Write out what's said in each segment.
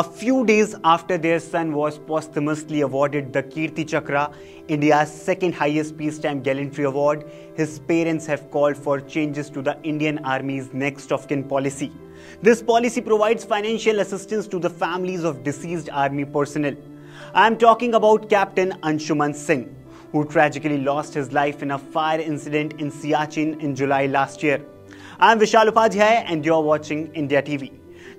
A few days after their son was posthumously awarded the Kirti Chakra, India's second highest peacetime gallantry award, his parents have called for changes to the Indian Army's next of kin policy. This policy provides financial assistance to the families of deceased army personnel. I am talking about Captain Anshuman Singh, who tragically lost his life in a fire incident in Siachen in July last year. I am Vishal Upadhyay and you are watching India TV.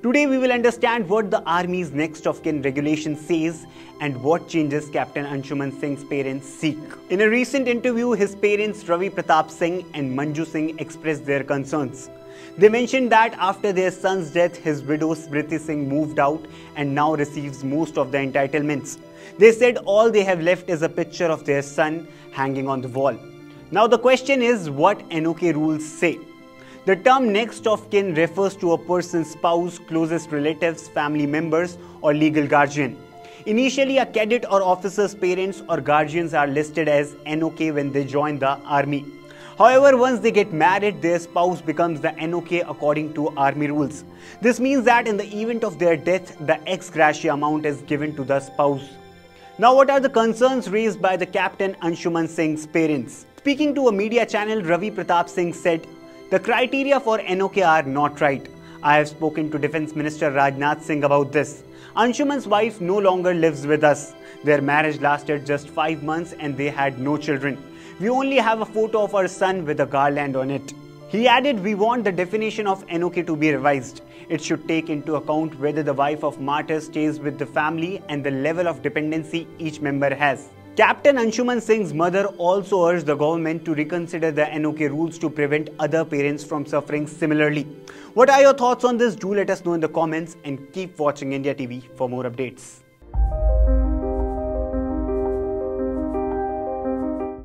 Today we will understand what the Army's next of kin regulation says and what changes Captain Anshuman Singh's parents seek. In a recent interview, his parents Ravi Pratap Singh and Manju Singh expressed their concerns. They mentioned that after their son's death, his widow Smriti Singh moved out and now receives most of the entitlements. They said all they have left is a picture of their son hanging on the wall. Now the question is what NOK rules say. The term next of kin refers to a person's spouse, closest relatives, family members or legal guardian. Initially, a cadet or officer's parents or guardians are listed as NOK when they join the army. However, once they get married, their spouse becomes the NOK according to army rules. This means that in the event of their death, the ex gratia amount is given to the spouse. Now, what are the concerns raised by the Captain Anshuman Singh's parents? Speaking to a media channel, Ravi Pratap Singh said, "The criteria for NOK are not right. I have spoken to Defence Minister Rajnath Singh about this. Anshuman's wife no longer lives with us. Their marriage lasted just 5 months and they had no children. We only have a photo of our son with a garland on it." He added, "We want the definition of NOK to be revised. It should take into account whether the wife of martyr stays with the family and the level of dependency each member has." Captain Anshuman Singh's mother also urged the government to reconsider the NOK rules to prevent other parents from suffering similarly. What are your thoughts on this? Do let us know in the comments and keep watching India TV for more updates.